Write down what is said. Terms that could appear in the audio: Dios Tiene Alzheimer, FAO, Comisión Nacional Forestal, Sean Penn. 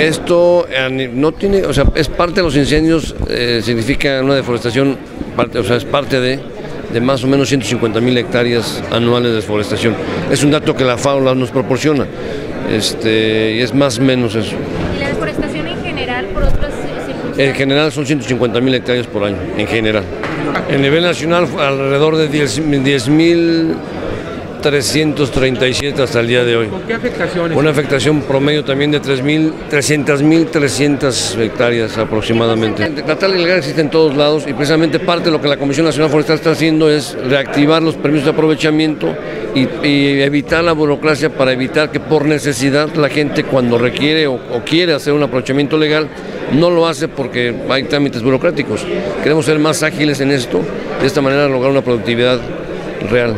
Esto no tiene, o sea, es parte de los incendios, significa una deforestación, parte, o sea, es parte de más o menos 150.000 hectáreas anuales de deforestación. Es un dato que la FAO nos proporciona, y es más o menos eso. ¿Y la deforestación en general por otras circunstancias? En general son 150.000 hectáreas por año, en general. En nivel nacional alrededor de 10.337 hasta el día de hoy. ¿Con qué afectaciones? Una afectación promedio también de 300.300 hectáreas aproximadamente. La tala ilegal existe en todos lados y precisamente parte de lo que la Comisión Nacional Forestal está haciendo es reactivar los permisos de aprovechamiento y evitar la burocracia para evitar que por necesidad la gente cuando requiere o quiere hacer un aprovechamiento legal no lo hace porque hay trámites burocráticos. Queremos ser más ágiles en esto, de esta manera lograr una productividad real.